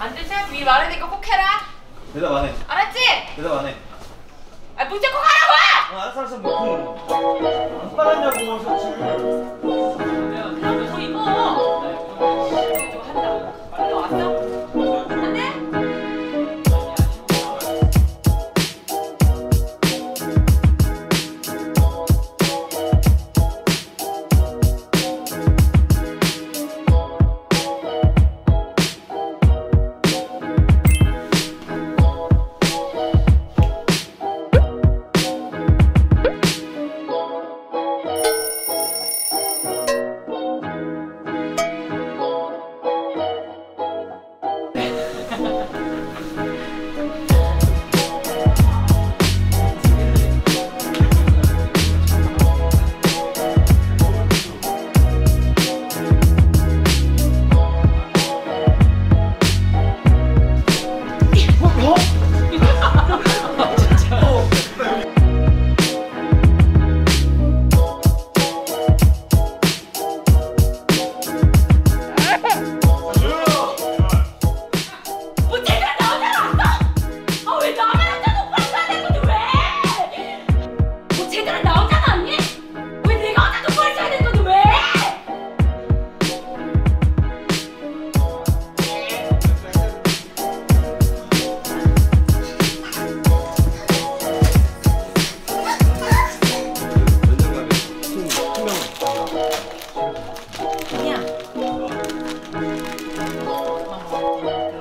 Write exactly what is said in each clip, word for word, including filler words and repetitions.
안 되지? 니 말해야 되니까 꼭 해라. 대답 안 해. 알았지? 대답 안 해. 아, 문자 꼭 하라고! 어, 알았어, 알았어. 뭐. 안 빨았냐고, 셔츠. 내가 다음에 더 입어. 네, 한다. 빨리 왔어? 안 돼?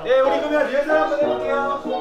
네, 우리 그러면 리허설 한번 해볼게요.